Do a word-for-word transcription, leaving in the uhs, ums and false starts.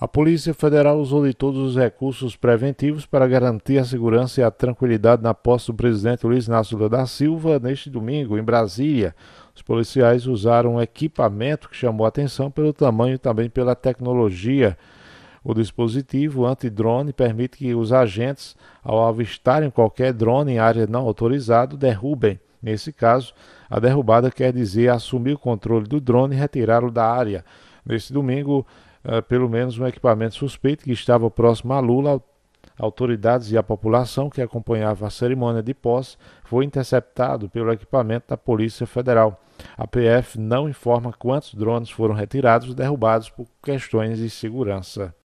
A Polícia Federal usou de todos os recursos preventivos para garantir a segurança e a tranquilidade na posse do presidente Luiz Inácio Lula da Silva neste domingo, em Brasília. Os policiais usaram um equipamento que chamou a atenção pelo tamanho e também pela tecnologia. O dispositivo antidrone permite que os agentes, ao avistarem qualquer drone em área não autorizada, derrubem. Nesse caso, a derrubada quer dizer assumir o controle do drone e retirá-lo da área. Neste domingo, eh, pelo menos um equipamento suspeito que estava próximo a Lula, autoridades e a população que acompanhava a cerimônia de posse, foi interceptado pelo equipamento da Polícia Federal. A P F não informa quantos drones foram retirados e derrubados por questões de segurança.